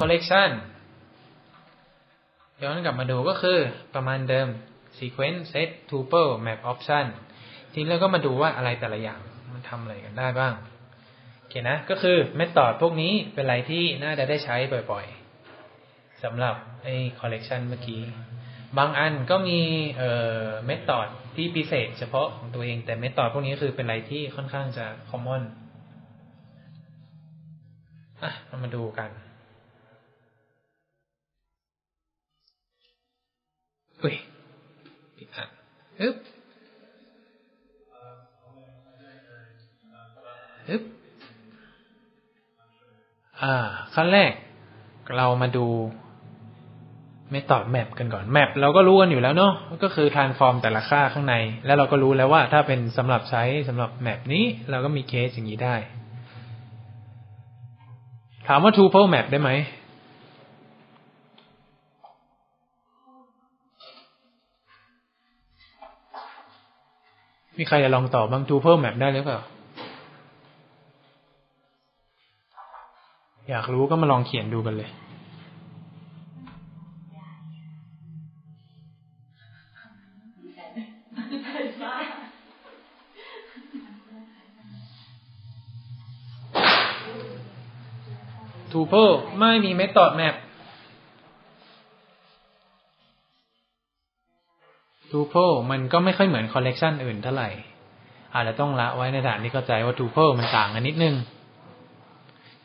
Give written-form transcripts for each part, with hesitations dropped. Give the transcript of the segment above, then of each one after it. collection ย้อนกลับมาดูก็คือประมาณเดิม sequence set tuple map option ทีนี้เราก็มาดูว่าอะไรแต่ละอย่างมันทำอะไรกันได้บ้างโอเคนะก็คือเมธอดพวกนี้เป็นอะไรที่น่าจะได้ใช้บ่อยๆสำหรับไอ้ collection เมื่อกี้บางอันก็มีเมธอดที่พิเศษเฉพาะของตัวเองแต่เมธอดพวกนี้คือเป็นอะไรที่ค่อนข้างจะ common เรามาดูกันปิดอันขั้นแรกเรามาดูเมธอดแมปกันก่อนแมปเราก็รู้กันอยู่แล้วเนาะก็คือ transform แต่ละค่าข้างในแล้วเราก็รู้แล้วว่าถ้าเป็นสำหรับใช้สำหรับแมปนี้เราก็มีเคสอย่างนี้ได้ถามว่า tuple map ได้ไหมมีใครจะลองตอบบ้าง tuple map ได้หรือเปล่าอยากรู้ก็มาลองเขียนดูกันเลยtuple ไม่มี method map tuple มันก็ไม่ค่อยเหมือน collection อื่นเท่าไหร่อาจจะต้องละไว้ในฐานที่เข้าใจว่า tuple มันต่างกันนิดนึง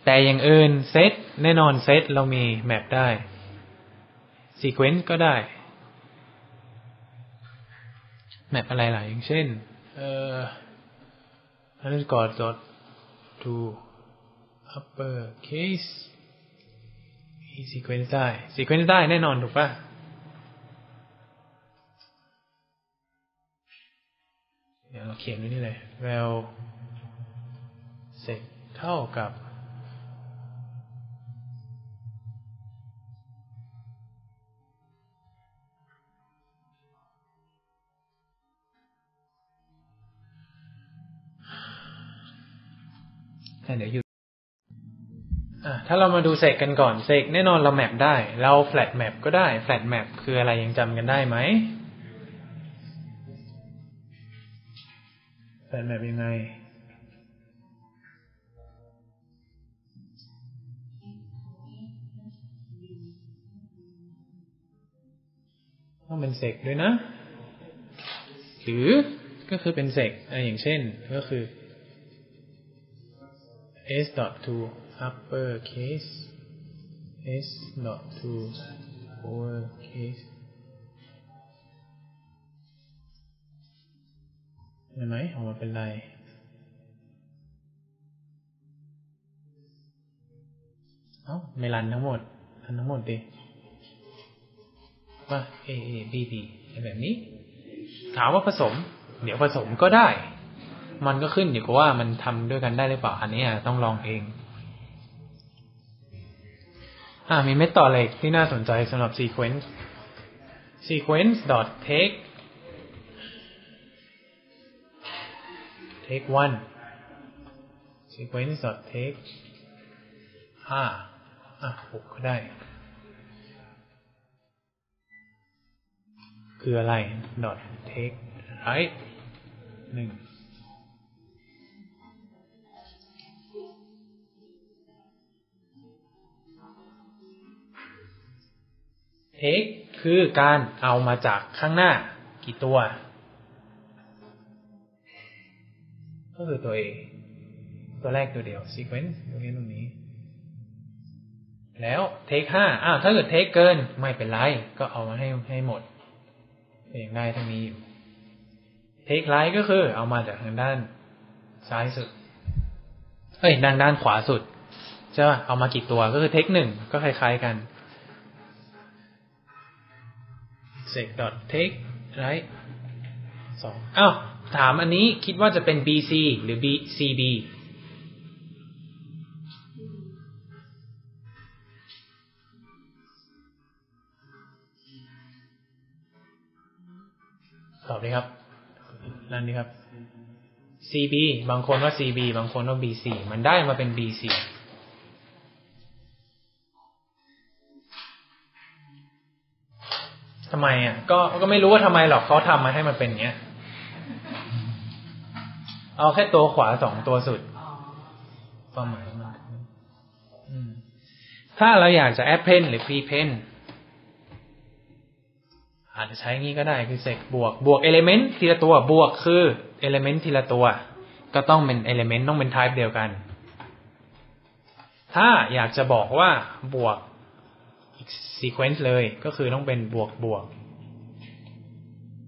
แต่อย่างอื่น set แน่นอน set เรามี map ได้ sequence ก็ได้ map อะไรล่ะอย่างเช่นunderscore dot to upper case sequence ได้ sequence ได้แน่นอนถูกป่ะเดี๋ยวเราเขียนไว้นี่เลย val set เท่ากับเดี๋ยวอยู่ถ้าเรามาดูเสกกันก่อนเสกแน่นอนเราแมปได้เราแฟลตแมปก็ได้แฟลตแมปคืออะไรยังจำกันได้ไหมแฟลตแมปยังไงต้องเป็นเสกด้วยนะหรือก็คือเป็นเสกอย่างเช่นก็คือS dot to uppercase S dot to lowercase เห็นไหมออกมาเป็นไรไม่รันทั้งหมดรันทั้งหมดดิว่า A A B B แบบนี้ถามว่าผสมเดี๋ยวผสมก็ได้มันก็ขึ้นอยู่กับว่ามันทำด้วยกันได้หรือเปล่าอันนี้ต้องลองเองมีเมธอดอะไรที่น่าสนใจสำหรับ sequence sequence dot take take one sequence dot take หกก็ได้คืออะไร dot take right หนึ่งtake คือการเอามาจากข้างหน้ากี่ตัวก็คือตัว A ตัวแรกตัวเดียว sequence ตรงนี้แล้ว take 5ถ้าเกิด take เกินไม่เป็นไรก็เอามาให้หมดอย่างง่ายทั้งนี้อยู่ take right ก็คือเอามาจากทางด้านซ้ายสุดด้านขวาสุดใช่ป่ะเอามากี่ตัวก็คือ take 1ก็คล้ายๆกันSet dot take right 2ถามอันนี้คิดว่าจะเป็น BC หรือ BCBตอบดีครับนั่นดีครับ CB บางคนว่า CB บางคนว่า BC มันได้มาเป็น BC ทำไมอ่ะก็ไม่รู้ว่าทำไมหรอกเขาทำมาให้มันเป็นอย่างเงี้ยเอาแค่ตัวขวา2ตัวสุดความหมายถ้าเราอยากจะแอดเพนหรือพรีเพนอาจจะใช้งี้ก็ได้คือเสกบวกเอลิเมนต์ทีละตัวบวกคือเอลิเมนต์ทีละตัวก็ต้องเป็นเอลิเมนต์ต้องเป็นไทป์เดียวกันถ้าอยากจะบอกว่าบวกซีเควนซ์เลยก็คือต้องเป็นบวก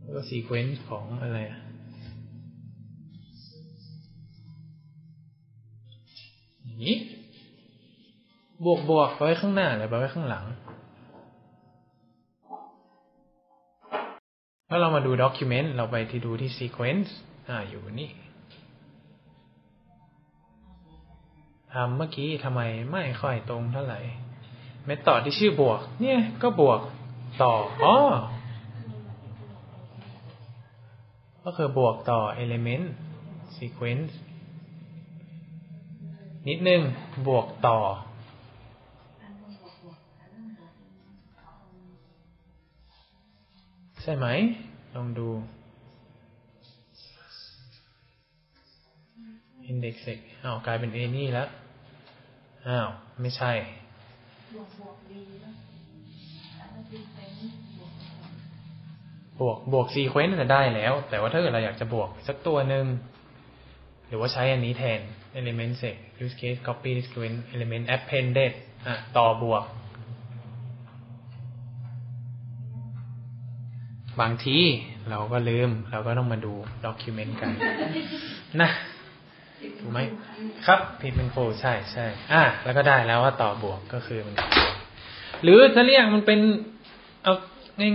แล้วก็ซีเควนซ์ของอะไรนี่บวกไว้ข้างหน้าหรือไว้ข้างหลังถ้าเรามาดูด็อกิวเมนต์เราไปที่ดูที่ซีเควนซ์อยู่นี่ทำเมื่อกี้ทำไมไม่ค่อยตรงเท่าไหร่เมธอดที่ชื่อบวกเนี่ยก็บวกต่อก็คือบวกต่อ element sequence นิดนึงบวกต่อใช่ไหมลองดู index กลายเป็น a นี่แล้วไม่ใช่บวกซีเควนซ์จะได้แล้วแต่ว่าถ้าเกิดเราอยากจะบวกสักตัวหนึ่งหรือว่าใช้อันนี้แทน element set use case copy sequence element appended ต่อบวกบางทีเราก็ลืมเราก็ต้องมาดู document กันนะถูกไหมครับผิดเป็นโฟใช่ใช่แล้วก็ได้แล้วว่าต่อบวกก็คือมันหรือถ้าเรียกมันเป็นเอา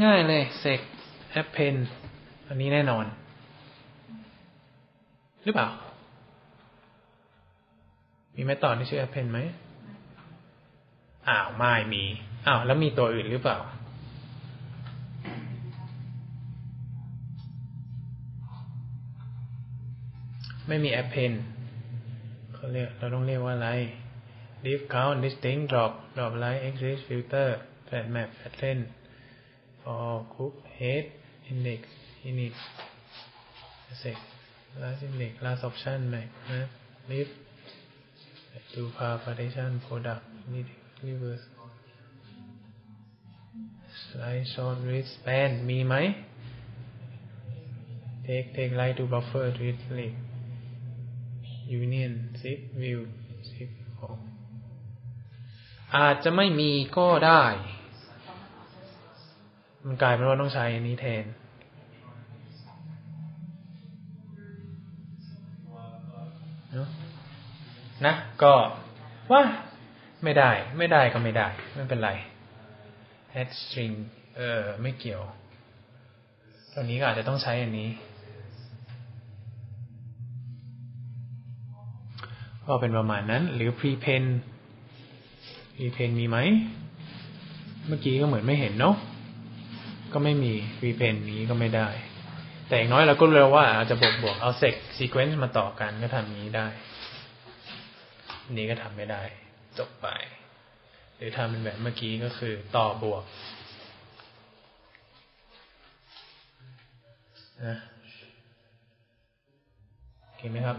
ง่ายๆเลยเซกแอปเพนอันนี้แน่นอนหรือเปล่ามีแมทต่อที่ชื่อแอปเพนไหมไม่มีแล้วมีตัวอื่นหรือเปล่าไม่มีแอปเพนเราต้องเรียกว่าอะไร div count distinct drop line exist filter flat map pattern for group head index init set last index last option map div do path partition product init reverse slice short width span มีไหม take line to buffer width length union zip view zip อาจจะไม่มีก็ได้มันกลายเป็นว่าต้องใช้อันนี้แทนนะก็ว่าไม่ได้ก็ไม่ได้ไม่เป็นไร add string ไม่เกี่ยวตอนนี้ก็อาจจะต้องใช้อันนี้ก็เป็นประมาณนั้นหรือ pre-pen มีไหมเมื่อกี้ก็เหมือนไม่เห็นเนาะก็ไม่มี pre-pen นี้ก็ไม่ได้แต่อย่างน้อยเราก็รู้ว่าอาจจะบวกเอา sequence มาต่อกันก็ทำนี้ได้นี้ก็ทำไม่ได้จบไปหรือทำเป็นแบบเมื่อกี้ก็คือต่อบวกนะโอเคไหมครับ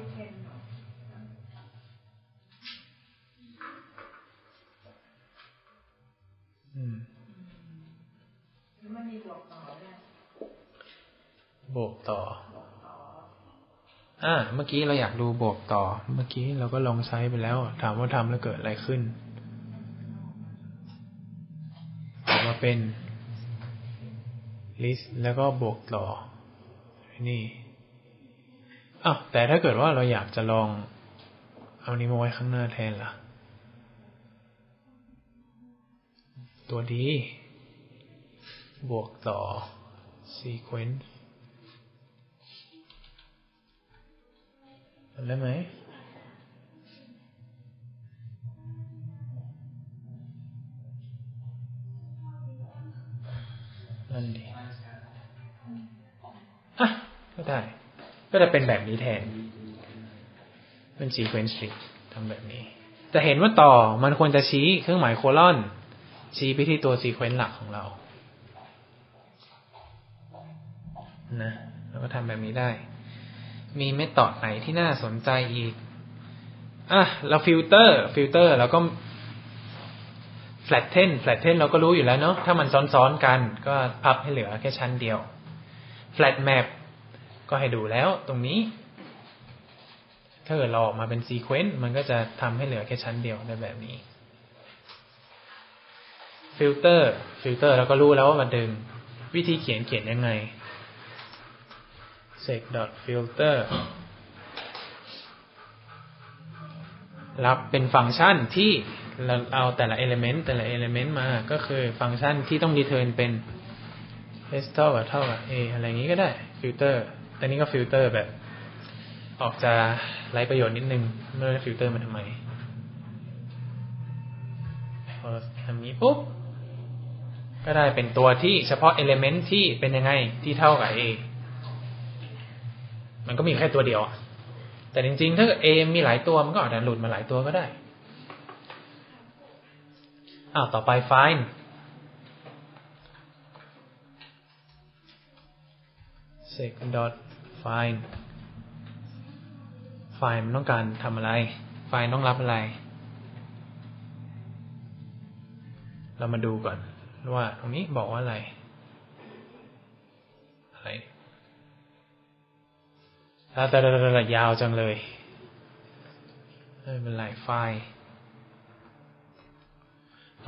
มันมีบวกต่อด้วยบวกต่อเมื่อกี้เราอยากดูบวกต่อเมื่อกี้เราก็ลองใช้ไปแล้วถามว่าทำแล้วเกิดอะไรขึ้นออกมาเป็น list แล้วก็บวกต่อนี่แต่ถ้าเกิดว่าเราอยากจะลองเอานี้มาไว้ข้างหน้าแทนล่ะตัวดีบวกต่อ sequence ทำได้ไหมนั่นดีก็ได้ก็จะเป็นแบบนี้แทนเป็น sequence string ทำแบบนี้จะเห็นว่าต่อมันควรจะชี้เครื่องหมายโคลอนชี้ไปที่ตัวซีเควนซ์หลักของเรา นะแล้วก็ทำแบบนี้ได้มีเมธอดไหนที่น่าสนใจอีกอ่ะเราฟิลเตอร์แล้วก็flatten เราก็รู้อยู่แล้วเนาะถ้ามันซ้อนๆกันก็พับให้เหลือแค่ชั้นเดียว flat map ก็ให้ดูแล้วตรงนี้ถ้าเกิดเราออกมาเป็น sequence มันก็จะทำให้เหลือแค่ชั้นเดียวได้แบบนี้ filter เราก็รู้แล้วว่ามันดึงวิธีเขียนยังไง sec.filter รับเป็นฟังก์ชันที่เราเอาแต่ละ element มาก็คือฟังก์ชันที่ต้อง return เป็น s เท่ากับa อะไรอย่างนี้ก็ได้ filter แต่นี้ก็ filter แบบออกจะไร้ประโยชน์นิดนึงไม่รู้ filter มันทำไมพอทำนี้ปุ๊บก็ได้เป็นตัวที่เฉพาะ element ที่เป็นยังไงที่เท่ากับ a มันก็มีแค่ตัวเดียวแต่จริงๆถ้า a มีหลายตัวมันก็อาจจะหลุดมาหลายตัวก็ได้ต่อไป find sec.find ไฟล์มันต้องการทำอะไรไฟล์ต้องรับอะไรเรามาดูก่อนว่าตรงนี้บอกว่าอะไรแต่ยาวจังเลยไม่เป็นไรไฟ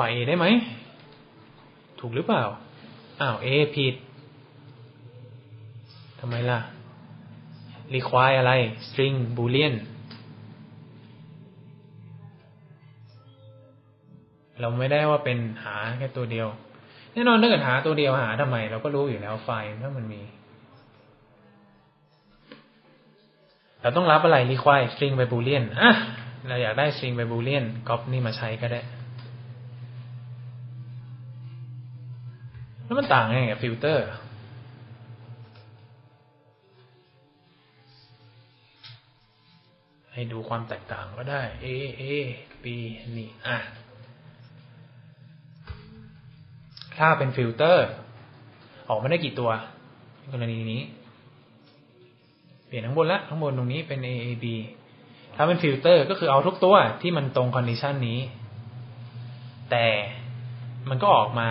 ล์ A ได้ไหมถูกหรือเปล่าA ผิดทำไมล่ะ require อะไร string boolean เราไม่ได้ว่าเป็นหาแค่ตัวเดียวแน่นอนถ้าเกิดหาตัวเดียวหาทำไมเราก็รู้อยู่แล้วไฟล์ถ้ามันมีเราต้องรับอะไร require string by boolean เราอยากได้ string by boolean copy นี่มาใช้ก็ได้แล้วมันต่างไงกับฟิลเตอร์ให้ดูความแตกต่างก็ได้ A B นี่ถ้าเป็นฟิลเตอร์ออกมาได้กี่ตัวในกรณีนี้เปลี่ยนข้างบนละข้างบนตรงนี้เป็น A A B ถ้าเป็นฟิลเตอร์ก็คือเอาทุกตัวที่มันตรงคอนดิชันนี้แต่มันก็ออกมา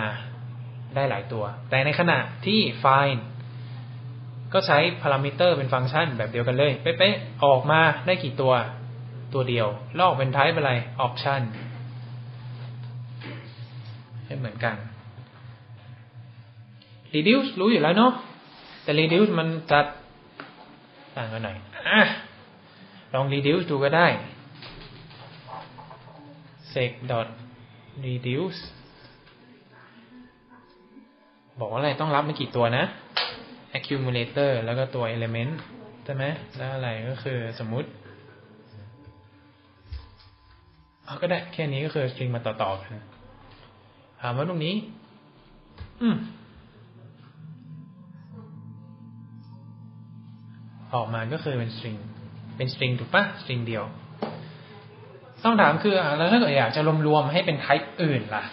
ได้หลายตัวแต่ในขณะที่ find ก็ใช้พารามิเตอร์เป็นฟังก์ชันแบบเดียวกันเลยเป๊ะๆออกมาได้กี่ตัวเดียวลอกเป็น type อะไร option ให้เหมือนกัน reduce รู้อยู่แล้วเนาะแต่ reduce มันจัดต่างกันหน่อยลอง reduce ดูก็ได้ sec.reduceบอกว่าอะไรต้องรับไม่กี่ตัวนะ accumulator แล้วก็ตัว element ใช่ไหมแล้วอะไรก็คือสมมุติก็ได้แค่นี้ก็คือ string มาต่อๆกันถามว่าตรงนี้ออกมาก็คือเป็น string ถูกปะ string เดียวต้องถามคือแล้วถ้าเกิดอยากจะรวมๆให้เป็น type อื่นล่ะ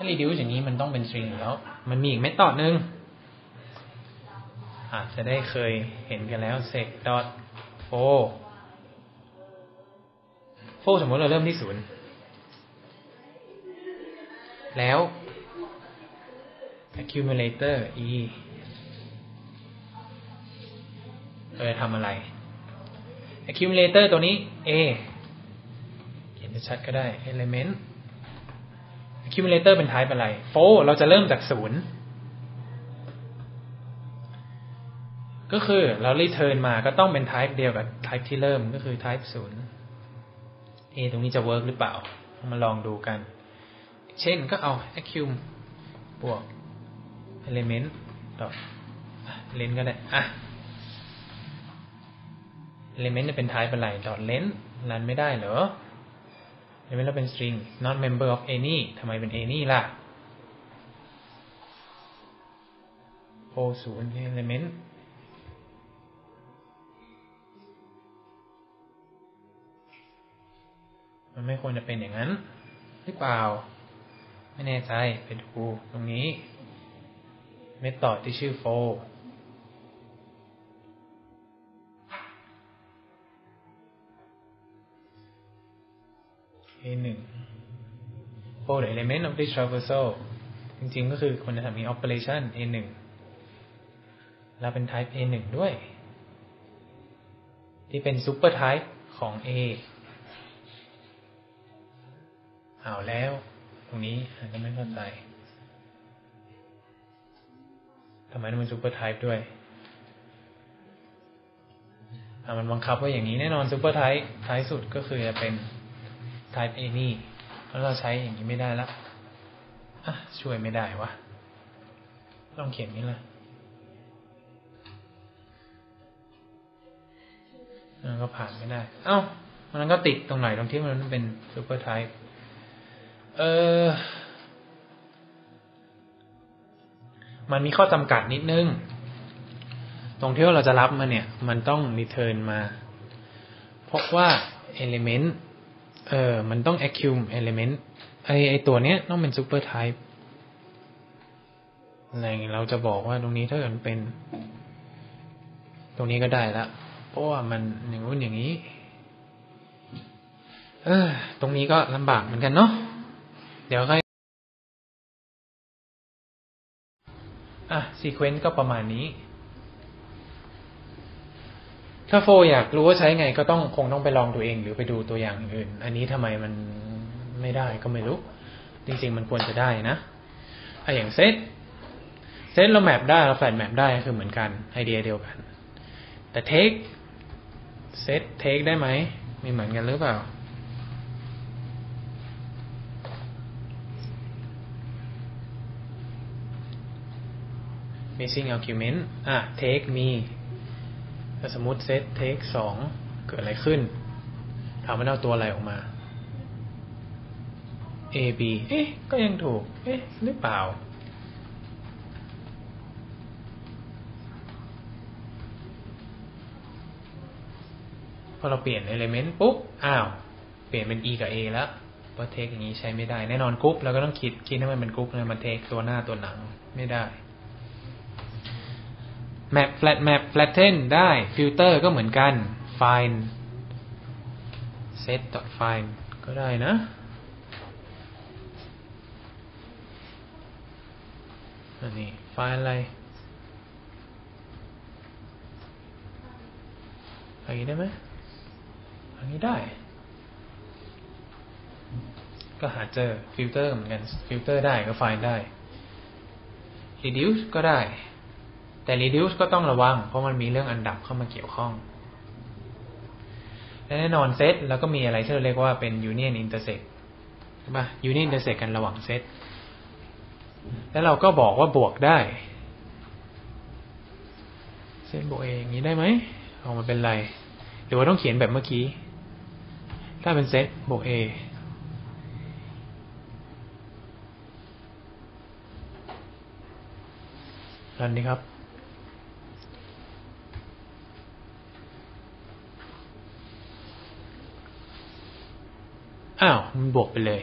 ถ้า reduce อย่างนี้มันต้องเป็น string แล้วมันมีอีกเมธอดนึงอาจจะได้เคยเห็นกันแล้ว sec.for สมมติเราเริ่มที่ศูนย์แล้ว accumulator e เราจะทำอะไร accumulator ตัวนี้ a เขียนชัดก็ได้ element accumulator เป็น type อะไร for เราจะเริ่มจาก0ก็คือเรา return มาก็ต้องเป็น type เดียวกับ type ที่เริ่มก็คือ type 0 ตรงนี้จะ work หรือเปล่ามาลองดูกันเช่นก็เอา accum บวก element ดอท len ก็ได้element จะเป็น type อะไร dot len รันไม่ได้เหรอเห็นไหมเราเป็น string not member of any ทำไมเป็น any ล่ะ 0 element มันไม่ควรจะเป็นอย่างนั้นหรือเปล่าไม่แน่ใจไปดูตรงนี้ เม็ดต่อที่ชื่อโฟA1 for the element of this traversal จริงๆก็คือควรจะทำมี operation A1 แล้วเป็น type A1 ด้วยที่เป็น super type ของ A เอาแล้วตรงนี้อาจจะไม่เข้าใจทำไมมันเป็น super type ด้วยมันบังคับว่าอย่างนี้แน่นอน super type ท้ายสุดก็คือจะเป็นtype A นี่แล้วเราใช้อย่างนี้ไม่ได้ละช่วยไม่ได้วะลองเขียนนี้ละมันก็ผ่านไม่ได้มันก็ติดตรงไหนตรงที่มันเป็น super type มันมีข้อจำกัดนิดนึงตรงที่เราจะรับมันเนี่ยมันต้อง return มาเพราะว่า elementมันต้อง accum element ไอตัวเนี้ยต้องเป็น super type อะไรเราจะบอกว่าตรงนี้ถ้าเกิดเป็นตรงนี้ก็ได้ละเพราะว่ามันอย่างนู้นอย่างนี้ตรงนี้ก็ลำบากเหมือนกันเนาะเดี๋ยวค่อยsequence ก็ประมาณนี้ถ้าโฟอยากรู้ว่าใช้ไงก็ต้องคงต้องไปลองตัวเองหรือไปดูตัวอย่างอื่นอันนี้ทำไมมันไม่ได้ก็ไม่รู้จริงๆมันควรจะได้นะอย่างเซตเราแมปได้เราแฟลชแมปได้คือเหมือนกันไอเดียเดียวกันแต่เทคเซตเทคได้ไหมมีเหมือนกันหรือเปล่าmissing argument เทคมีถ้าสมมุติเซตเทค2เกิดอะไรขึ้นถามว่าเอาตัวอะไรออกมา A B ก็ยังถูกหรือเปล่าพอเราเปลี่ยน element ปุ๊บเปลี่ยนเป็น E กับ A แล้วก็เทคอย่างนี้ใช้ไม่ได้แน่นอนกรุ๊ปเราก็ต้องคิดให้มันเป็นกรุ๊ปเลยมันเทคตัวหน้าตัวหลังไม่ได้map flat map flatten ได้ filter ก็เหมือนกัน find set .find ก็ได้นะอันนี้ find อะไรได้ไหมอันนี้ได้ก็หาเจอ filter เหมือนกัน filter ได้ก็ find ได้ reduce ก็ได้แต่ reduce ก็ต้องระวังเพราะมันมีเรื่องอันดับเข้ามาเกี่ยวข้องและแน่นอน set แล้วก็มีอะไรที่เราเรียกว่าเป็น union intersect ใช่ป่ะ union intersect กันระหว่าง set แล้วเราก็บอกว่าบวกได้ set บวก a อย่างนี้ได้ไหมเอามาเป็นไรหรือว่าต้องเขียนแบบเมื่อกี้ถ้าเป็น set บวก aรันดีครับมันบวกไปเลย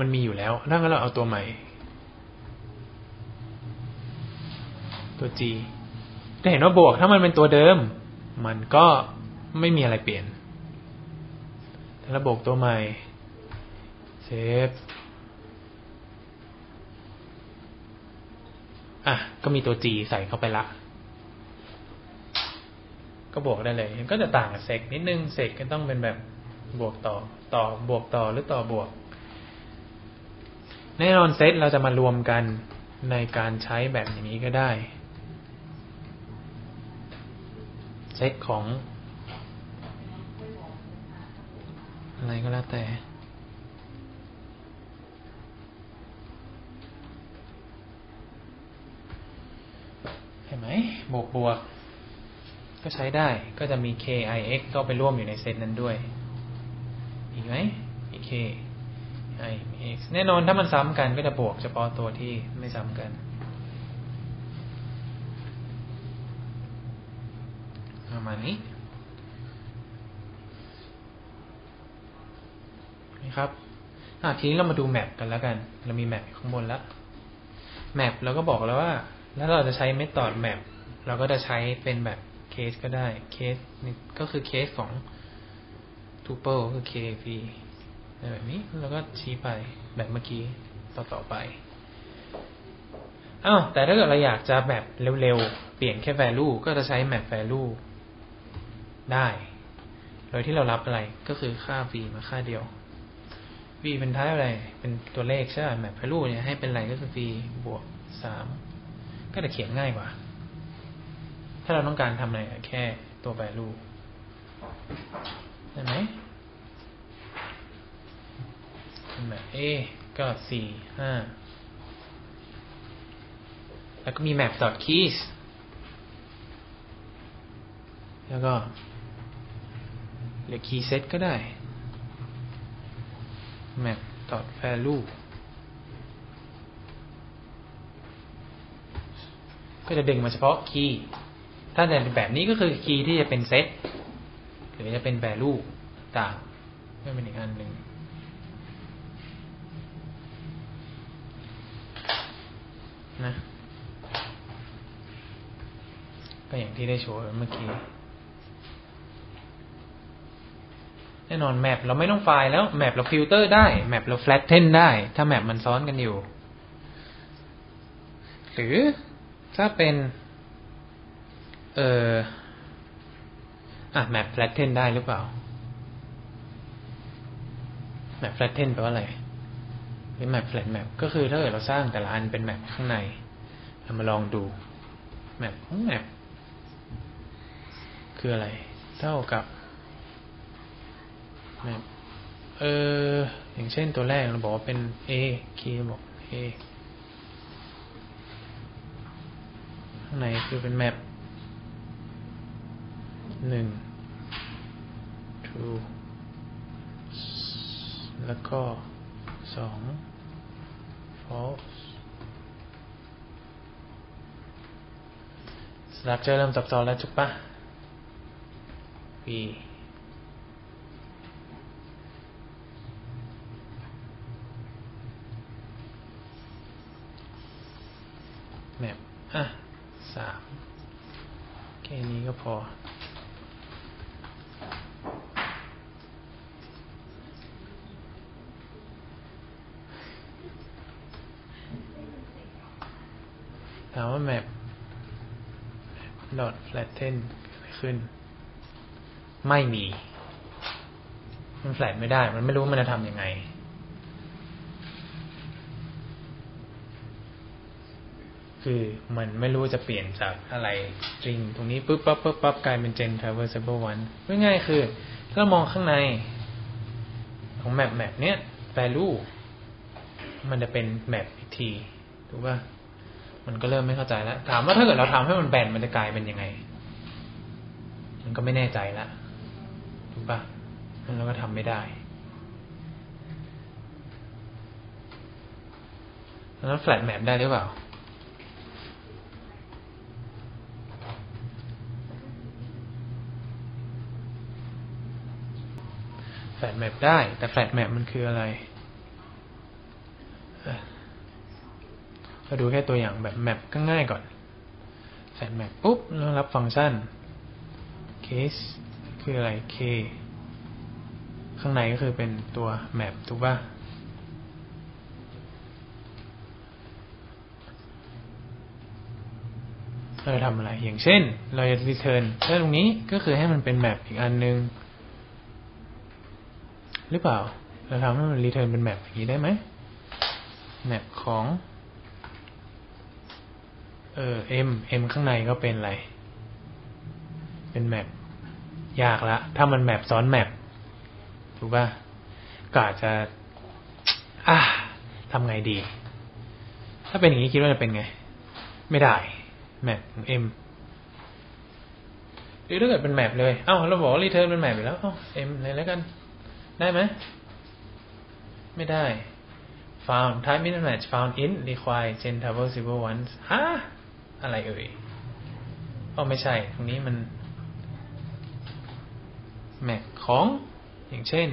มันมีอยู่แล้วถ้างั้นเราเอาตัวใหม่ตัว G จะเห็นว่าบวกถ้ามันเป็นตัวเดิมมันก็ไม่มีอะไรเปลี่ยนแต่เราบวกตัวใหม่เซฟก็มีตัว G ใส่เข้าไปละก็บวกได้เลยก็จะต่างกับเซกนิดนึงเซกก็ต้องเป็นแบบบวกต่อบวกต่อหรือต่อบวกแน่นอนเซตเราจะมารวมกันในการใช้แบบอย่างนี้ก็ได้เซตของอะไรก็แล้วแต่เห็นไหมบวกก็ใช้ได้ก็จะมี KIX ก็ไปร่วมอยู่ในเซตนั้นด้วยอีกไหมมี KI มี X แน่นอนถ้ามันซ้ำกันก็จะบวกเฉพาะตัวที่ไม่ซ้ำกันประมาณนี้นะครับทีนี้เรามาดูแมปกันแล้วกันเรามีแมปข้างบนแล้ว map เราก็บอกแล้วว่าแล้วเราจะใช้ method map เราก็จะใช้เป็นแบบ case ก็ได้ case ก็คือ case ของ tuple ก็คือ kv แบบนี้เราก็ชี้ไปแบบเมื่อกี้ต่อไปอ้าวแต่ถ้าเกิดเราอยากจะแบบเร็วๆเปลี่ยนแค่ value ก็จะใช้ map value ได้โดยที่เรารับอะไรก็คือค่า v มาค่าเดียว v เป็นท้ายอะไรเป็นตัวเลขใช่ไหม map value เนี่ยให้เป็นอะไรก็คือ v บวก3ก็จะเขียนง่ายกว่าถ้าเราต้องการทำอะไรแค่ตัว value ได้ไหมแบบ a ก็4 5แล้วก็มี map.keys แล้วก็หรือ key set ก็ได้ map.value ก็จะดึงมาเฉพาะ key ถ้าจะเป็นแบบนี้ก็คือ key ที่จะเป็น set หรือจะเป็น value ต่างก็เป็นอีกอันหนึ่งนะก็อย่างที่ได้โชว์เมื่อกี้แน่นอนแมปเราไม่ต้องไฟล์แล้วแมปเราฟิลเตอร์ได้แมปเราแฟลตเทนได้ถ้าแมปมันซ้อนกันอยู่หรือถ้าเป็นแมปแฟลตเทนได้หรือเปล่าแมปแฟลตเทนแปลว่าอะไรหรือ map flat map ก็คือถ้าเกิดเราสร้างแต่ละอันเป็น map ข้างในเรามาลองดู map ของ map คืออะไรเท่ากับ map อย่างเช่นตัวแรกเราบอกว่าเป็น a คีย์บอก a ข้างในคือเป็น map 1 true แล้วก็2 false structure เริ่มซับซ้อนแล้วจุกปะ v แมป3แค่นี้ก็พอถามว่า map dot flatten ขึ้นไม่มีมัน flat ไม่ได้มันไม่รู้มันจะทำยังไงคือมันไม่รู้จะเปลี่ยนจากอะไรจริงตรงนี้ปุ๊บปั๊บปุ๊บปั๊บกลายเป็น gen traversable one ง่ายๆคือถ้าเรามองข้างในของ map เนี้ย value มันจะเป็น map อีกทีถูกป่ะมันก็เริ่มไม่เข้าใจแล้วถามว่าถ้าเกิดเราทำให้มันแบนมันจะกลายเป็นยังไงมันก็ไม่แน่ใจแล้วถูกป่ะมันเราก็ทำไม่ได้แล้วแฟลตแมปได้หรือเปล่าแฟลตแมปได้แต่แฟลตแมปมันคืออะไรเราดูแค่ตัวอย่างแบบแมปก็ง่ายก่อนแฟลตแมปปุ๊บเรารับฟังก์ชัน case คืออะไร k ข้างในก็คือเป็นตัวแมปถูกป่ะเราจะทำอะไรอย่างเช่นเราจะ return ถ้าตรงนี้ก็คือให้มันเป็นแมปอีกอันนึงหรือเปล่าเราทำให้มัน return เป็นแมปอย่างนี้ได้ไหมแมปของm ข้างในก็เป็นอะไรเป็นแมปยากละถ้ามันแมปซ้อนแมปถูกป่ะก็อาจจะทำไงดีถ้าเป็นอย่างนี้คิดว่าจะเป็นไงไม่ได้แมปของ m หรือถ้าเกิดเป็นแมปเลยเอ้าเราบอกว่ารีเทิร์นเป็นแมปไปแล้วเอ้า m เลยแล้วกันได้ไหมไม่ได้found time mismatch found in require gen traversable ones อะไรเอ่ยไม่ใช่ตรงนี้มันแมปของอย่างเช่น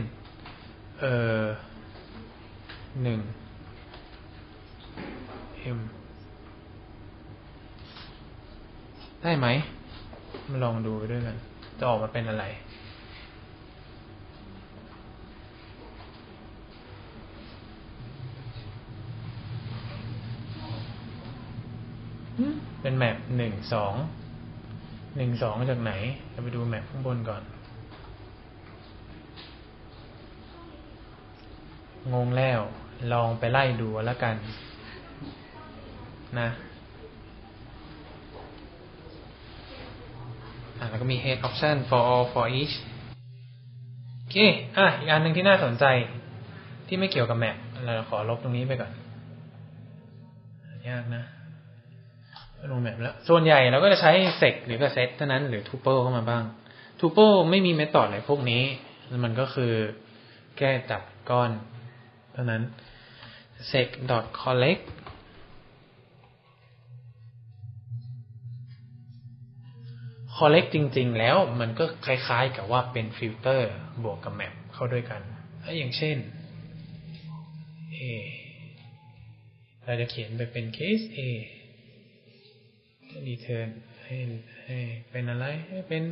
1 m ได้ไหมมาลองดูไปด้วยกันจะออกมาเป็นอะไรเป็นแมป1 2 1 2มาจากไหนเราไปดูแมปข้างบนก่อนงงแล้วลองไปไล่ดูแล้วกันนะแล้วก็มี head option for all for each โอเคอีกอันหนึ่งที่น่าสนใจที่ไม่เกี่ยวกับแมปเราขอลบตรงนี้ไปก่อนยากนะลงแมปแล้วส่วนใหญ่เราก็จะใช้ sec หรือก็ set เท่านั้นหรือ tuple เข้ามาบ้าง tuple ไม่มี method อะไรพวกนี้มันก็คือแค่จับก้อนเท่านั้น sec dot collect collect จริงๆแล้วมันก็คล้ายๆกับว่าเป็นฟิลเตอร์บวกกับแมปเข้าด้วยกันอย่างเช่นเราจะเขียนไปเป็นเคส A return ให้เป็นอะไรให้เป็น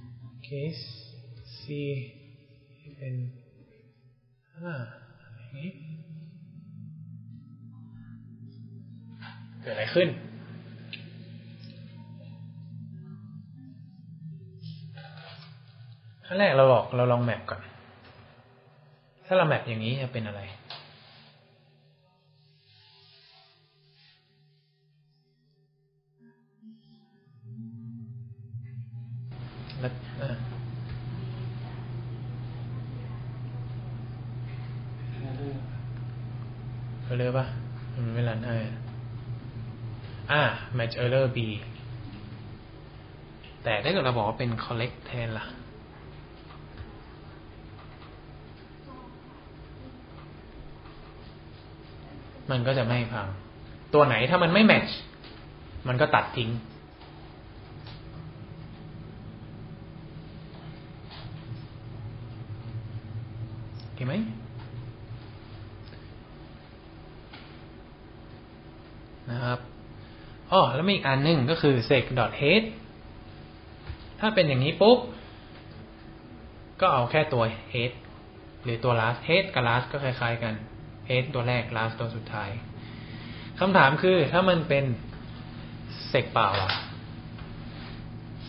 3 case C ให้เป็นอย่างนี้เกิดอะไรขึ้นขั้นแรกเราลองแมปก่อนถ้าเราแมปอย่างนี้จะเป็นอะไรเร็วป่ะมันไม่รันได้match error b แต่ถ้าเกิดเราบอกว่าเป็น collect แทนล่ะมันก็จะไม่พังตัวไหนถ้ามันไม่แมทช์มันก็ตัดทิ้งเห็นไหมนะครับแล้วมีอีกอันหนึ่งก็คือ sec.head ถ้าเป็นอย่างนี้ปุ๊บก็เอาแค่ตัว head หรือตัว last head กับ last ก็คล้ายๆกันhead ตัวแรก last ตัวสุดท้ายคำถามคือถ้ามันเป็นเสกเปล่า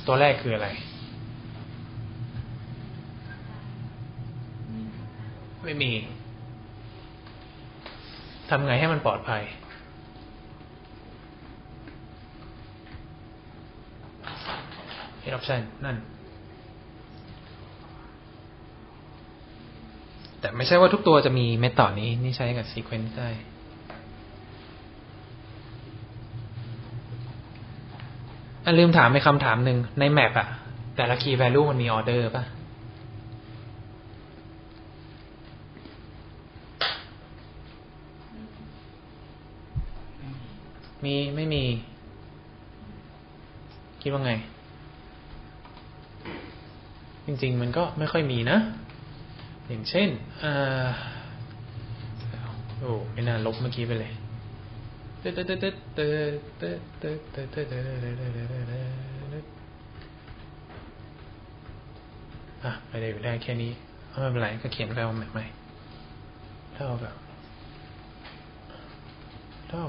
ตัวแรกคืออะไรไม่มีทำไงให้มันปลอดภัยhead option นั่นแต่ไม่ใช่ว่าทุกตัวจะมีเมธอดนี้นี่ใช้กับ sequence ได้ลืมถามไปคำถามหนึ่งในแมปแต่ละ key value มันมี order ป่ะมีไม่มีคิดว่าไงจริงๆมันก็ไม่ค่อยมีนะอย่างเช่นไม่น่าลบเมื่อกี้ไปเลยไม่ได้อยู่ได้แค่นี้ไม่เป็นไรก็เขียนไปเอาใหม่ๆเท่า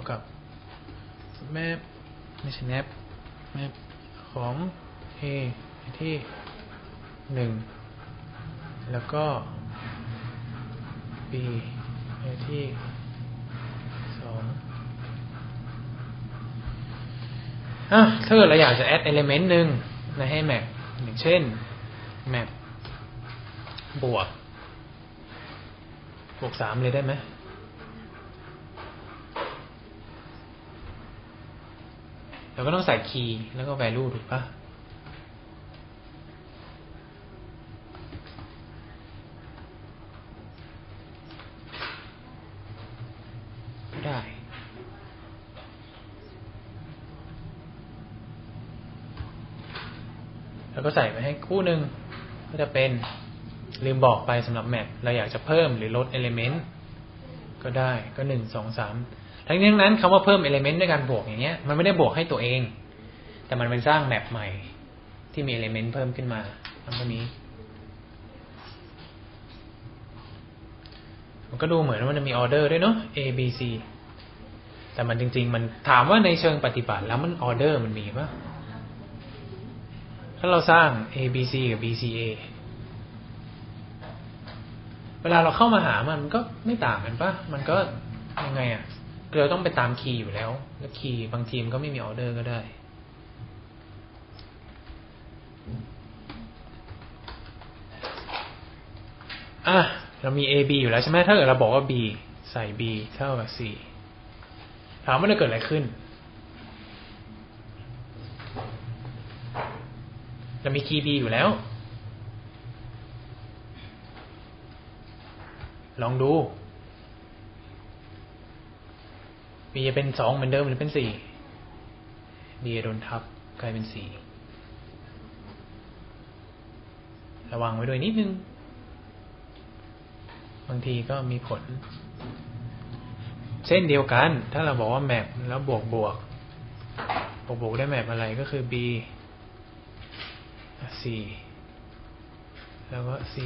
กับแมปไม่ใช่แมปของ A ที่1แล้วก็B ที่2ถ้าเกิดเราอยากจะ add element หนึ่งให้แมปอย่างเช่นแมปบวก3เลยได้ไหมเราก็ต้องใส่ key แล้วก็ value ถูกปะก็ใส่ไปให้คู่หนึ่งก็จะเป็นลืมบอกไปสำหรับแมปเราอยากจะเพิ่มหรือลด element ก็ได้ก็1 2 3ทั้งนี้ทั้งนั้นคำว่าเพิ่ม element ด้วยการบวกอย่างเงี้ยมันไม่ได้บวกให้ตัวเองแต่มันเป็นสร้างแมปใหม่ที่มี element เพิ่มขึ้นมาทั้งนี้มันก็ดูเหมือนว่ามันมีออเดอร์ด้วยเนาะ A B C แต่มันจริงๆมันถามว่าในเชิงปฏิบัติแล้วมันออเดอร์มันมีป่ะถ้าเราสร้าง A B C กับ B C A เวลาเราเข้ามาหามันก็ไม่ต่างกันป่ะมันก็ยังไงอ่ะเราต้องไปตามคีย์อยู่แล้วแล้วคีย์บางทีมก็ไม่มีออเดอร์ก็ได้อ่ะเรามี A B อยู่แล้วใช่ไหมถ้าเกิดเราบอกว่า B ใส่ B เท่ากับ C ถามว่าจะเกิดอะไรขึ้นเรามีคีย์ B อยู่แล้วลองดู B จะเป็น2เหมือนเดิมหรือเป็น4 B โดนทับกลายเป็น4ระวังไว้ด้วยนิดนึงบางทีก็มีผลเช่นเดียวกันถ้าเราบอกว่าแมปแล้วบวกได้แมปอะไรก็คือ B C แล้วก็ C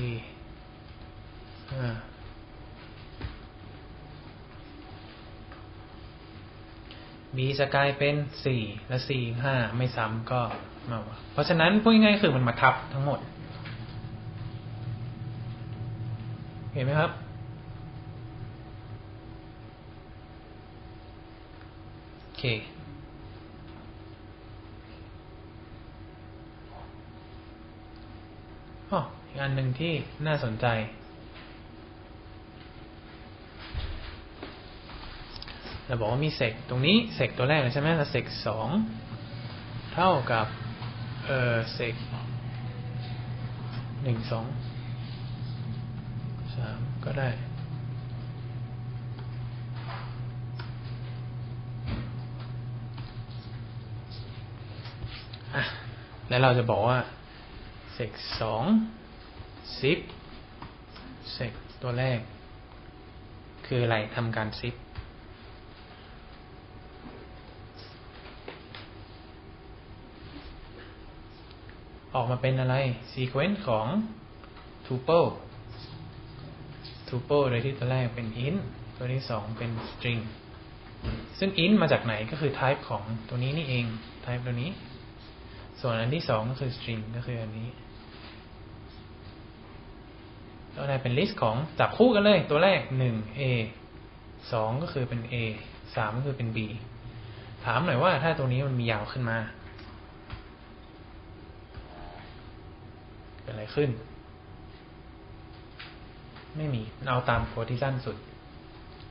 B จะกลายเป็น4และ C 5ไม่ซ้ำก็มาเพราะฉะนั้นพูดง่ายๆคือมันมาทับทั้งหมดเห็นไหมครับโอเคอีกอันหนึ่งที่น่าสนใจเราบอกว่ามีเซกตรงนี้เซกตัวแรกใช่ไหมแล้วเซก2เท่ากับเซก1 2 3ก็ได้อ่ะแล้วเราจะบอกว่าเซก2ซิปเซกตัวแรกคืออะไรทำการซิปออกมาเป็นอะไรซีเควนซ์ของทูเปิลโดยที่ตัวแรกเป็น int ตัวที่2เป็น string ซึ่ง int มาจากไหนก็คือ type ของตัวนี้นี่เอง type ตัวนี้ส่วนอันที่2ก็คือ string ก็คืออันนี้ตัวแรกเป็น list ของจับคู่กันเลยตัวแรก1 a 2ก็คือเป็น a 3ก็คือเป็น b ถามหน่อยว่าถ้าตัวนี้มันมียาวขึ้นมาเกิดอะไรขึ้นไม่มีเอาตามโพที่สั้นสุด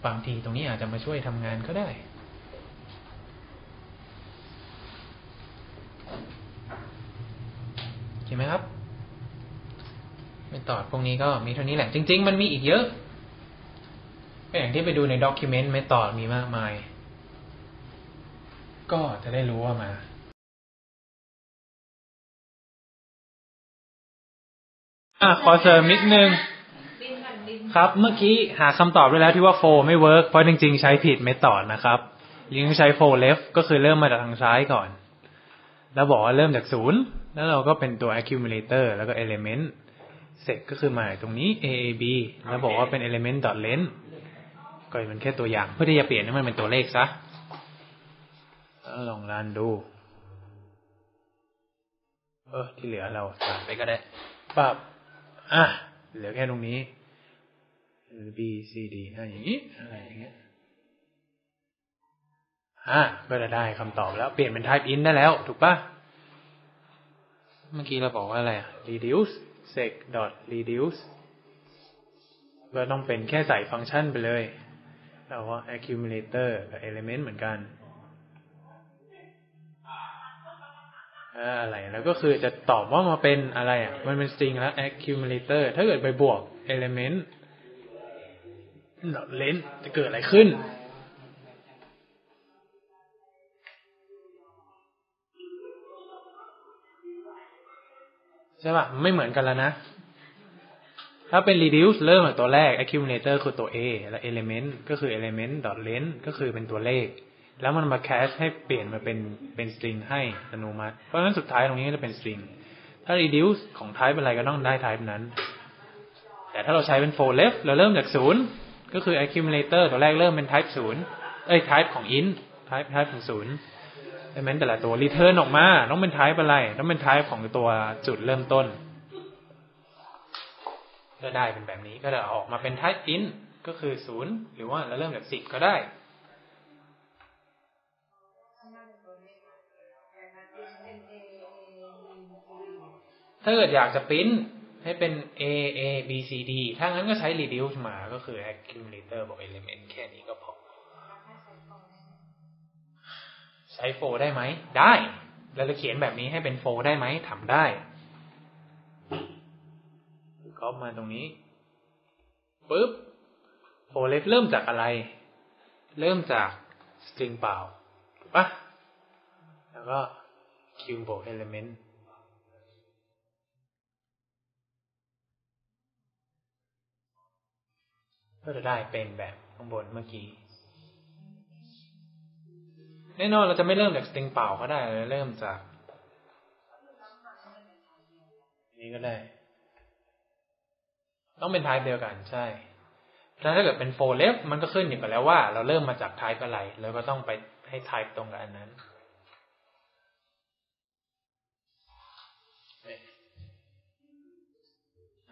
บางทีตรงนี้อาจจะมาช่วยทำงานก็ได้เห็นไหมครับไม่ตอบพวกนี้ก็มีเท่านี้แหละจริงๆมันมีอีกเยอะอย่างที่ไปดูใน document ไม่ตอบมีมากมายก็จะได้รู้ว่ามาขอเสริมนิดนึงครับเมื่อกี้หาคำตอบได้แล้วที่ว่า for ไม่ work เพราะจริงๆใช้ผิด method นะครับยิ่งใช้ for left ก็คือเริ่มมาจากทางซ้ายก่อนแล้วบอกว่าเริ่มจาก0แล้วเราก็เป็นตัว accumulator แล้วก็ element เสร็จก็คือมาตรงนี้ aab แล้วบอกว่าเป็น element dot len ก็เป็นแค่ตัวอย่างเพื่อที่จะเปลี่ยนให้มันเป็นตัวเลขซะลองรันดูที่เหลือเราตัดไปก็ได้ปั๊บเหลือแค่ตรงนี้B C D นะอย่างนี้อะไรอย่างเงี้ยก็จะได้คำตอบแล้วเปลี่ยนเป็น type int ได้แล้วถูกป่ะเมื่อกี้เราบอกว่าอะไรreduce sec dot reduce ก็ต้องเป็นแค่ใส่ฟังก์ชันไปเลยแล้วว่า accumulator กับ element เหมือนกันอะไรแล้วก็คือจะตอบว่ามาเป็นอะไรมันเป็น string แล้ว accumulator ถ้าเกิดไปบวก elementเลนจะเกิดอะไรขึ้นใช่ป่ะไม่เหมือนกันแล้วนะ ถ้าเป็น reduce เริ่มจากตัวแรก accumulator คือตัว A และ element ก็คือ element dot length ก็คือเป็นตัวเลขแล้วมันมา cache ให้เปลี่ยนมาเป็น string ให้อัตโนมัติเพราะฉะนั้นสุดท้ายตรงนี้จะเป็น string ถ้า reduce ของ type เป็นอะไรก็ต้องได้ type นั้นแต่ถ้าเราใช้เป็น for left เราเริ่มจาก0ก็คือ accumulator ตัวแรกเริ่มเป็น type 0 type ของ int type ของ0 element แต่ละตัว return ออกมาต้องเป็น type อะไรต้องเป็น type ของตัวจุดเริ่มต้นก็ได้เป็นแบบนี้ก็จะออกมาเป็น type int ก็คือ0หรือว่าเราเริ่มจาก10ก็ได้ถ้าเกิดอยากจะพิมพ์ให้เป็น a a b c d ถ้างั้นก็ใช้ reduce มาก็คือ accumulator บวก element แค่นี้ก็พอใช้ for ได้ไหมได้แล้วเราเขียนแบบนี้ให้เป็น for ได้ไหมทำได้ก็มาตรงนี้ปึ๊บ for left เริ่มจากอะไรเริ่มจาก string เปล่าถูกปะแล้วก็ q บวก elementก็จะได้เป็นแบบข้างบนเมื่อกี้แน่นอนเราจะไม่เริ่มจากสตริงเปล่าก็ได้เราเริ่มจากนี้ก็ได้ต้องเป็น type เดียวกันใช่เพราะฉะนั้นถ้าเกิดเป็น for left มันก็ขึ้นอยู่กันแล้วว่าเราเริ่มมาจาก type อะไรแล้วก็ต้องไปให้ type ตรงกับอันนั้น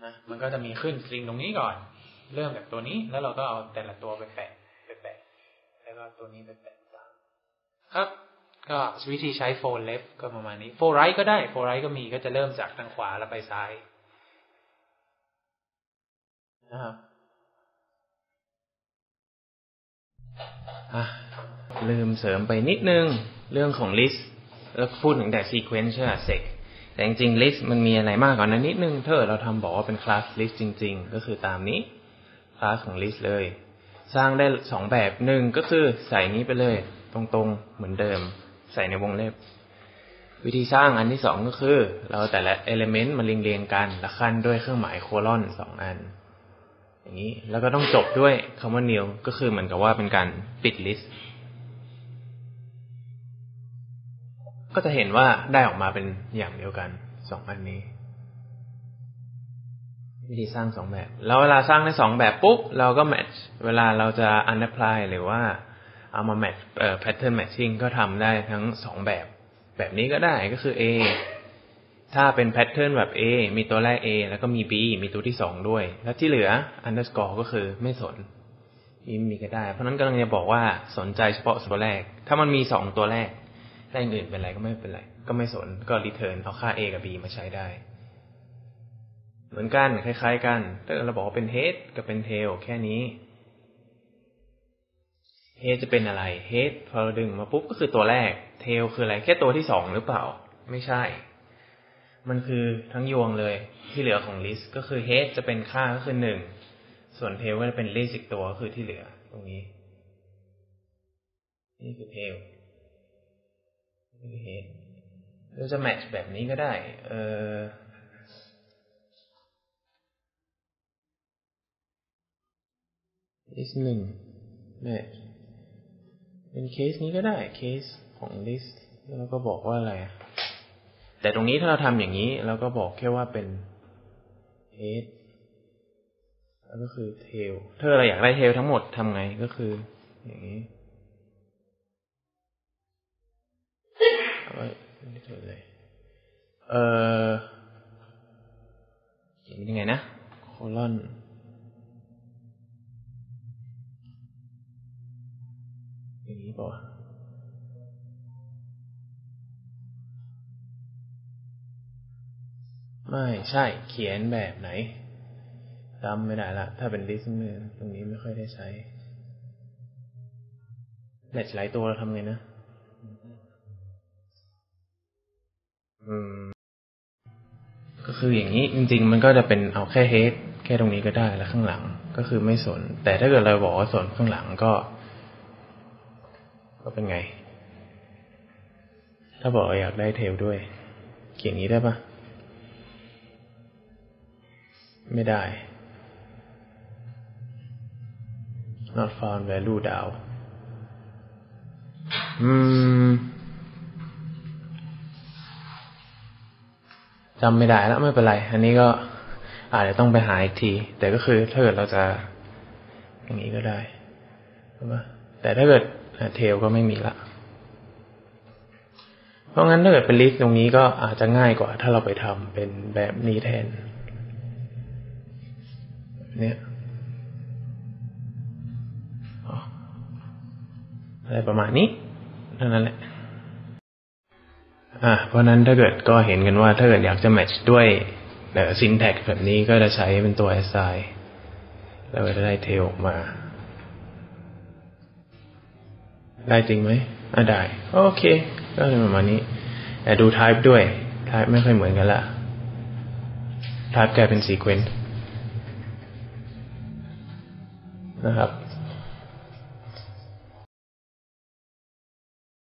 นะมันก็จะมีขึ้นสตริงตรงนี้ก่อนเริ่มจากตัวนี้แล้วเราก็เอาแต่ละตัวไปแปะแล้วก็ตัวนี้ไปแปะตามครับก็วิธีใช้ for left ก็ประมาณนี้ for right ก็ได้ for right ก็มีก็จะเริ่มจากทางขวาแล้วไปซ้ายนะครับลืมเสริมไปนิดนึงเรื่องของ list แล้วพูดถึงแต่ sequence ใช่ไหม secแต่จริงๆ list มันมีอะไรมากกว่านั้นนิดนึงถ้าเราทำบอกว่าเป็น class list จริงๆก็คือตามนี้ class ของ list เลยสร้างได้2แบบหนึ่งก็คือใส่นี้ไปเลยตรงๆเหมือนเดิมใส่ในวงเล็บวิธีสร้างอันที่2ก็คือเราแต่ละ element มาเรียงๆกันและขั้นด้วยเครื่องหมายโคลอน2อันอย่างนี้แล้วก็ต้องจบด้วยคำว่า new ก็คือเหมือนกับว่าเป็นการปิด listก็จะเห็นว่าได้ออกมาเป็นอย่างเดียวกัน2อันนี้วิธีสร้าง2แบบแล้วเวลาสร้างได้2แบบปุ๊บเราก็แมทช์เวลาเราจะ unapply หรือว่าเอามาแมทช์pattern matching ก็ทำได้ทั้ง2แบบนี้ก็ได้ก็คือ A ถ้าเป็น pattern แบบ A มีตัวแรก A แล้วก็มี B มีตัวที่2ด้วยแล้วที่เหลือ underscore ก็คือไม่สนมีก็ได้เพราะนั้นกำลังจะบอกว่าสนใจเฉพาะตัวแรกถ้ามันมี2ตัวแรกได้เงินเป็นไรก็ไม่เป็นไรก็ไม่สนก็รีเทิร์นเอาค่า A กับ B มาใช้ได้เหมือนกันคล้ายๆกันถ้าเราบอกว่าเป็น head กับเป็น tail แค่นี้ head จะเป็นอะไร head พอเราดึงมาปุ๊บก็คือตัวแรก tail คืออะไรแค่ตัวที่2หรือเปล่าไม่ใช่มันคือทั้งยวงเลยที่เหลือของ list ก็คือ head จะเป็นค่าก็คือ1ส่วน tail ก็จะเป็น list อีกตัวก็คือที่เหลือตรงนี้นี่คือ tailเราจะแมทช์แบบนี้ก็ได้list 1แมทช์เป็นเคสนี้ก็ได้เคสของ list แล้วก็บอกว่าอะไรแต่ตรงนี้ถ้าเราทำอย่างนี้เราก็บอกแค่ว่าเป็น head แล้วก็คือ tail ถ้าเราอยากได้ tail ทั้งหมดทำไงก็คืออย่างนี้เขียนยังไงนะโคลอนอย่างนี้ป่ะไม่ใช่เขียนแบบไหนจำไม่ได้ละถ้าเป็นลิสต์ตรงนี้ไม่ค่อยได้ใช้แมทช์หลายตัวเราทำไงนะก็คืออย่างนี้จริงๆมันก็จะเป็นเอาแค่ head แค่ตรงนี้ก็ได้แล้วข้างหลังก็คือไม่สนแต่ถ้าเกิดเราบอกว่าสนข้างหลังก็เป็นไงถ้าบอกอยากได้ tail ด้วยเขียนอย่างนี้ได้ปะไม่ได้ not found value now.จำไม่ได้แล้วไม่เป็นไรอันนี้ก็อาจจะต้องไปหาอีกทีแต่ก็คือถ้าเกิดเราจะอย่างนี้ก็ได้ใช่ป่ะแต่ถ้าเกิดเทลก็ไม่มีละเพราะงั้นถ้าเกิดเป็นลิสต์ตรงนี้ก็อาจจะง่ายกว่าถ้าเราไปทำเป็นแบบนี้แทนเนี่ยอะไรประมาณนี้นั่นแหละเพราะนั้นถ้าเกิดก็เห็นกันว่าถ้าเกิดอยากจะแมทช์ด้วยsyntax แบบนี้ก็จะใช้เป็นตัว assign แล้วก็จะได้เทลออกมาได้จริงไหมได้โอเคก็ประมาณนี้แต่ดู type ด้วย type ไม่ค่อยเหมือนกันละ type กลายเป็น sequence นะครับ